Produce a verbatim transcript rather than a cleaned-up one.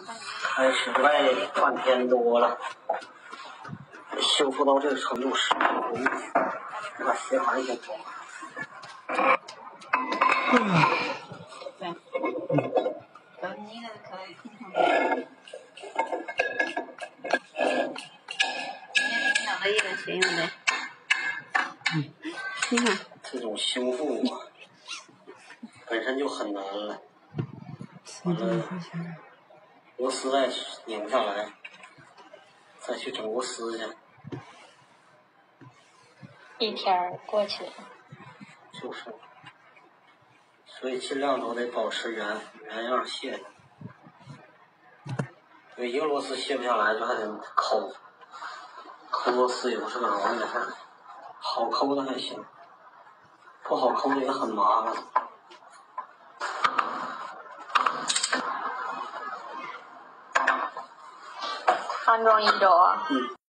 开始累半天多了，修复到这个程度是不容易，我把鞋盘先脱了。嗯嗯 行的，嗯，你看这种修复啊，本身就很难了。完了，螺丝再拧不上来，再去整螺丝去。一天过去了。就是，所以尽量都得保持原原样卸。有一个螺丝卸不下来，就还得抠。 抠螺丝也不是个容易的事儿，好抠的还行，不好抠的也很麻烦。安装一周啊。嗯。